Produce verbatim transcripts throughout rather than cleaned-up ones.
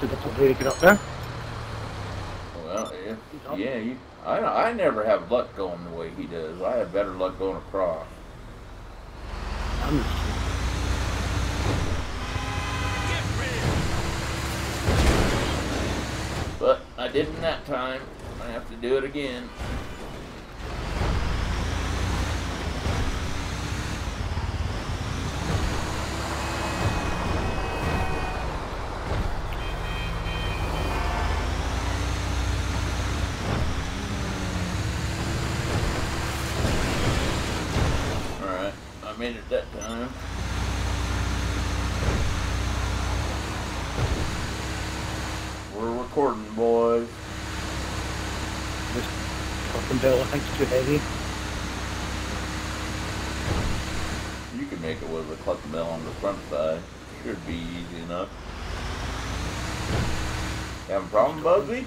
actually got somebody to get up there. Well, if, yeah, you, I, I never have luck going the way he does. I have better luck going across. I'm just kidding. But I didn't that time. I have to do it again. Made it that time. We're recording, boys. This fucking bill, I think it's too heavy. You can make it with a cluck bell on the front side. Should be easy enough. You having a problem, Bubbbzy?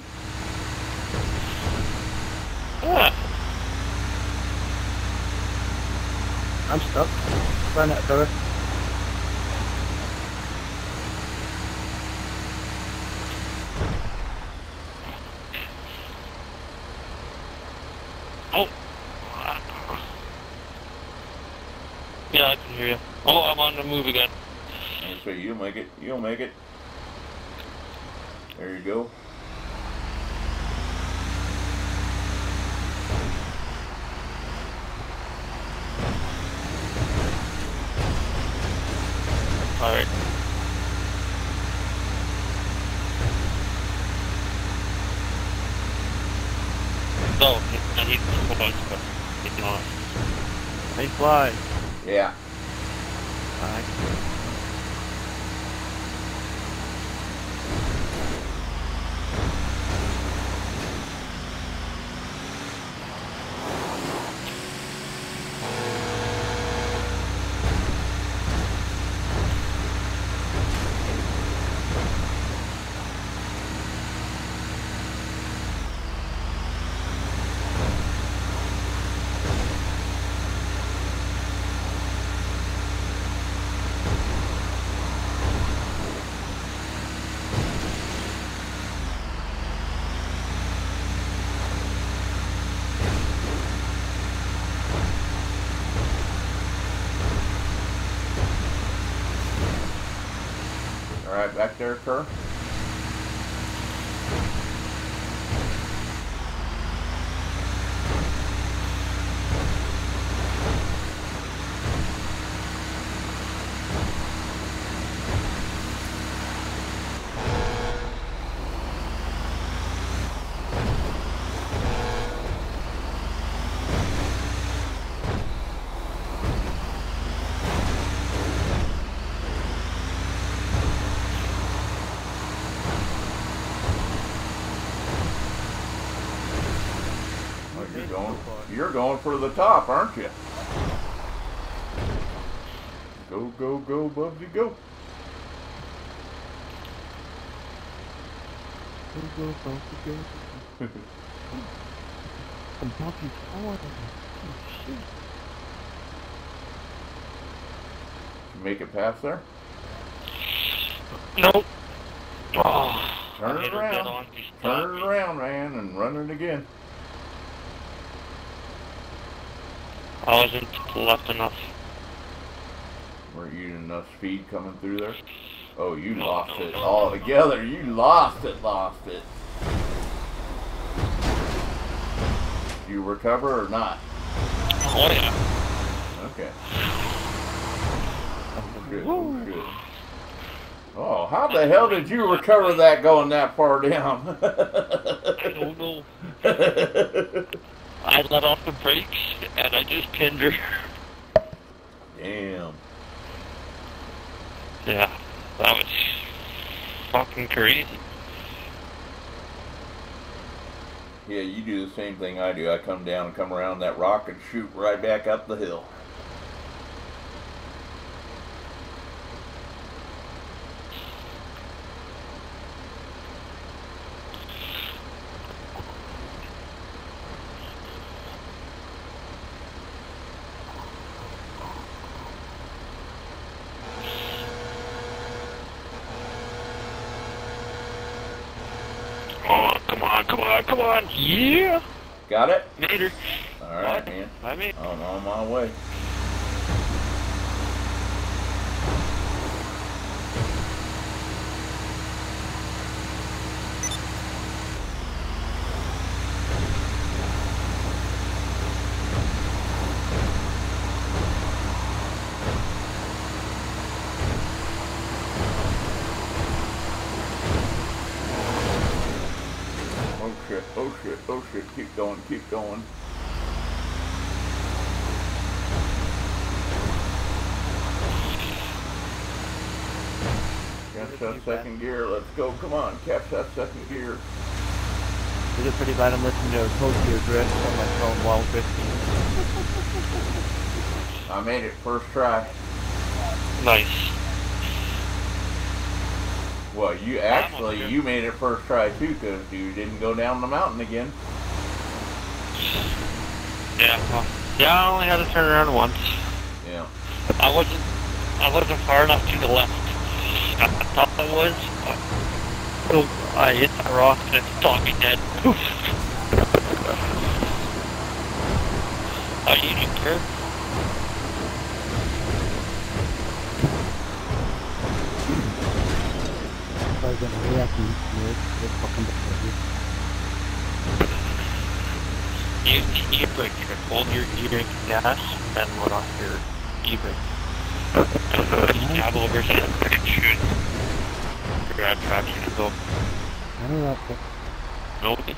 What? I'm stuck. Find that door. Oh. Yeah, I can hear you. Oh, I'm on the move again. That's right. You'll make it. You'll make it. There you go. Alright. So, I need to hold on to it. If you want. Hey, fly. Yeah. Alright. Alright, back there, Kerr. Going, you're going for the top, aren't you? Go, go, go, Bubbbzy, go. Go, go, Bubbbzy, go. And Bubbbzy's forward. Oh, shit. You make it past there? Nope. Oh, turn it around. Turn it around, man, and run it again. I wasn't left enough. Weren't you enough speed coming through there? Oh, you lost it altogether. You lost it, lost it. Do you recover or not? Oh, yeah. Okay. We're good, we're good. Oh, how the hell did you recover that going that far down? I don't know. I let off the brakes, and I just pinned her. Damn. Yeah, that was fucking crazy. Yeah, you do the same thing I do. I come down and come around that rock and shoot right back up the hill. come on, come on, yeah! Got it? Later. Alright, man. I mean, I'm on my way. Oh shit, oh shit, keep going, keep going. Capsize second gear, let's go, come on, capsize second gear. Is it pretty bad I'm listening to a Tokyo Drift on my phone while drifting? I made it first try. Nice. Well, you actually, you made it first try too, because you didn't go down the mountain again. Yeah, well, yeah, I only had to turn around once. Yeah. I wasn't, I wasn't far enough to the left. I thought I was. Oh, I hit that rock and it stopped me dead. Oof. Are you sure? I'm gonna react to this fucking you, you brake here. Hold your e-brake gas and let off your e-brake. Stab over so you can shoot. Grab traction and go. I don't like that. Nobody?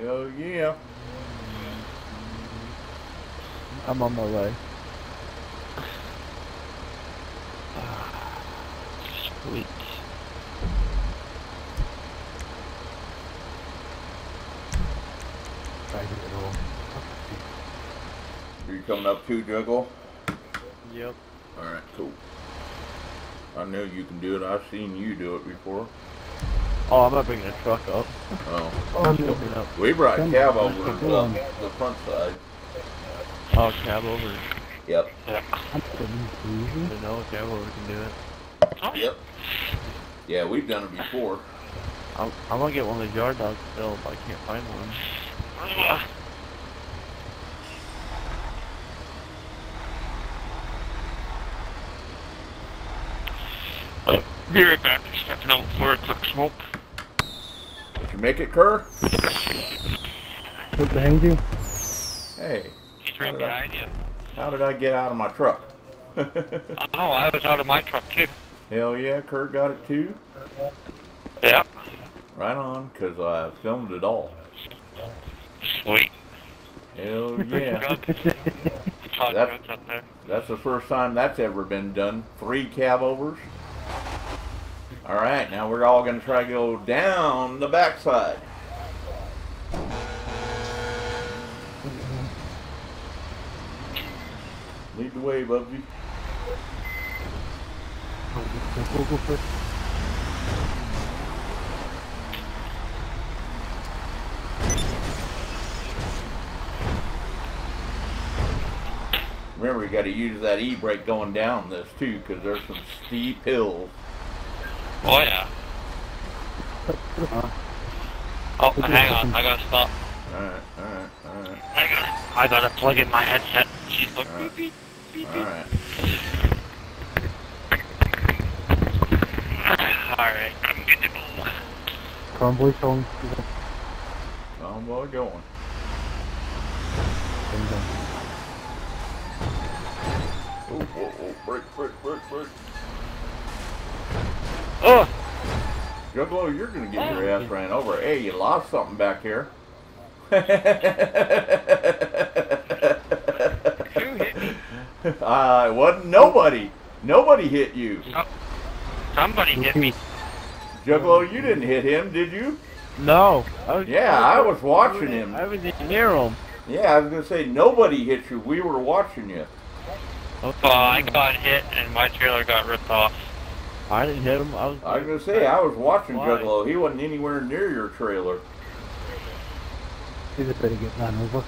Hell yeah. I'm on my way. Sweet. Are you coming up too, Juggle? Yep. Alright, cool. I know you can do it. I've seen you do it before. Oh, I'm not bringing a truck up. Oh. oh so, it up. We brought Come cab on. over to the, the front side. Oh, cab over. Yep. Yeah. I don't know if cab over can do it. Yep. Yeah, we've done it before. I'm, I'm gonna get one of the yard dogs still if I can't find one. Uh, I'll be right back. Stepping out for a quick smoke. Did you make it, Kerr? What behind you? Hey. He's right behind you. How did I get out of my truck? Oh, I was out of my truck too. Hell yeah, Kurt got it too? Yeah. Right on, because I filmed it all. Sweet. Hell yeah. that's, that's the first time that's ever been done. Three cab overs. Alright, now we're all going to try to go down the backside. Lead the way, Bubbbzy. Remember, you got to use that e-brake going down this too, because there's some steep hills. Oh yeah. Oh, hang on, I gotta stop. All right, all right, all right. I gotta, I gotta plug in my headset. She's like, all right. Beep, beep, beep. All right. Alright, I'm good to move. Convoy going. Convoy going. Oh, oh, oh, break, break, break, break. Oh! Juggalo, you're gonna get your ass ran over. Hey, you lost something back here. Who hit me? Uh, it wasn't nobody. Nobody hit you. Oh. Somebody hit me. Juggalo, you didn't hit him, did you? No. I was, yeah, I was watching him. I was near him. Yeah, I was going to say, nobody hit you. We were watching you. Okay. Oh, I got hit and my trailer got ripped off. I didn't hit him. I was, I was going to say, I was watching Why? Juggalo. He wasn't anywhere near your trailer. He's a pretty good run over.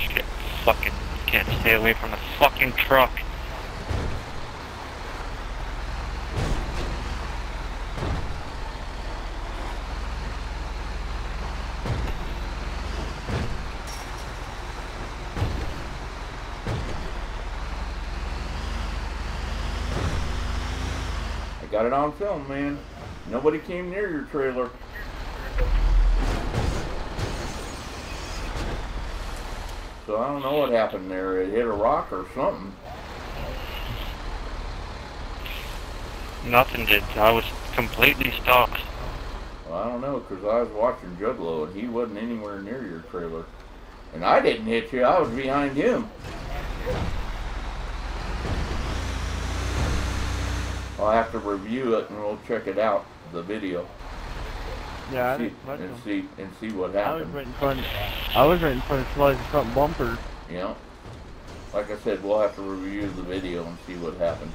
Shit, fucking can't stay away from the fucking truck. Got it on film, man. Nobody came near your trailer. So I don't know what happened there. It hit a rock or something. Nothing did. I was completely stopped. Well, I don't know, because I was watching Juggalo, and he wasn't anywhere near your trailer. And I didn't hit you. I was behind him. I'll have to review it, and we'll check it out, the video. Yeah, and, see, and see and see what happened. I was right in front. I was right in front of somebody's front bumper. Yeah. Like I said, we'll have to review the video and see what happened.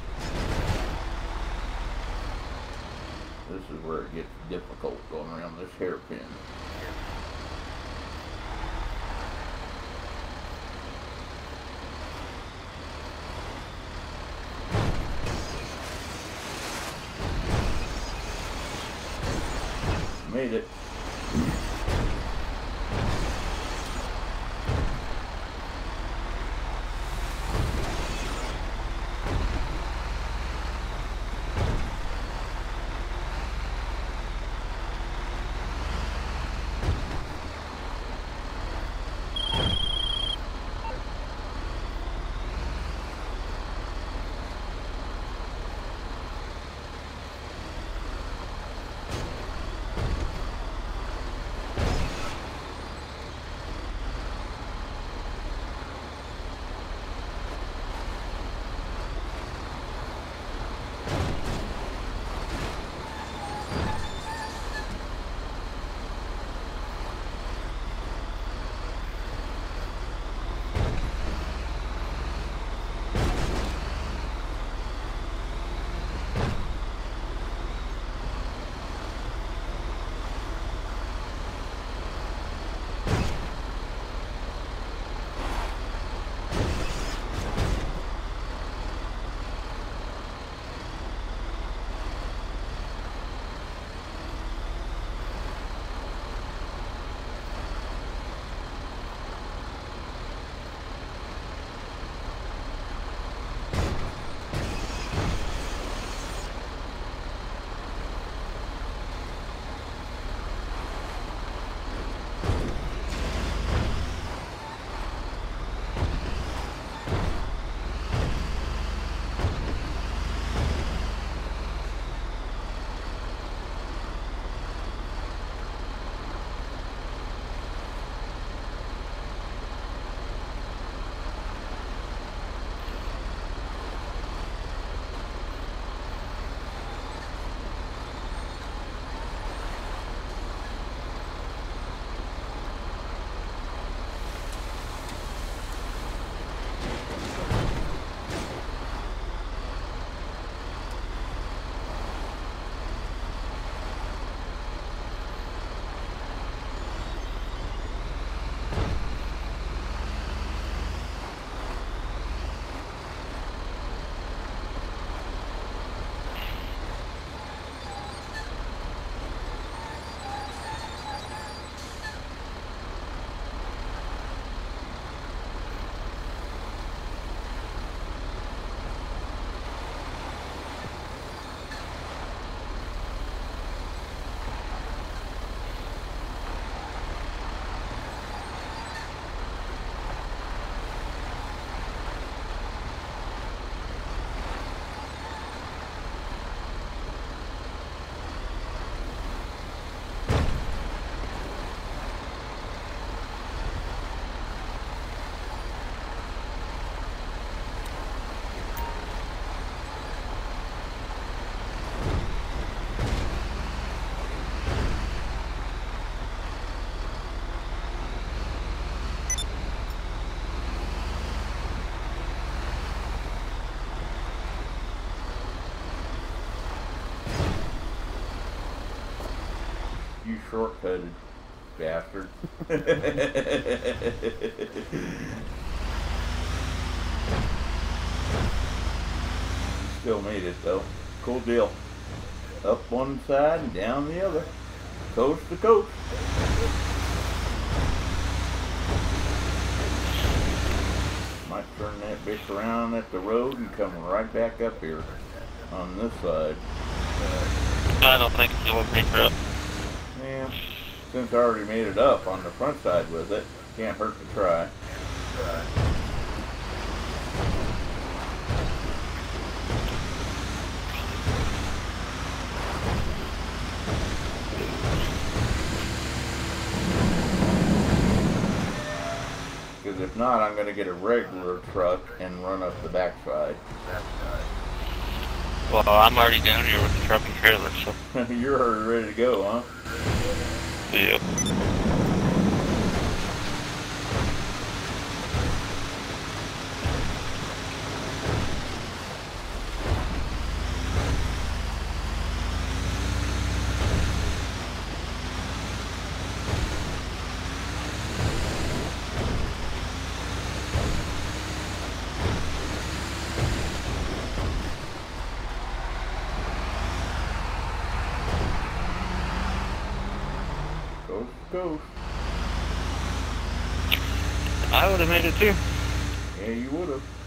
This is where it gets difficult going around this hairpin. Made it. You shortcutted, bastard. Still made it though. Cool deal. Up one side and down the other. Coast to coast. Might turn that bitch around at the road and come right back up here on this side. I don't think it would be true. Yeah, since I already made it up on the front side with it, can't hurt to try. Right. Because if not, I'm going to get a regular truck and run up the backside. Backside. Well, I'm already down here with the truck and trailer, so... You're already ready to go, huh? Yep. Go. I would have made it too. Yeah, you would have.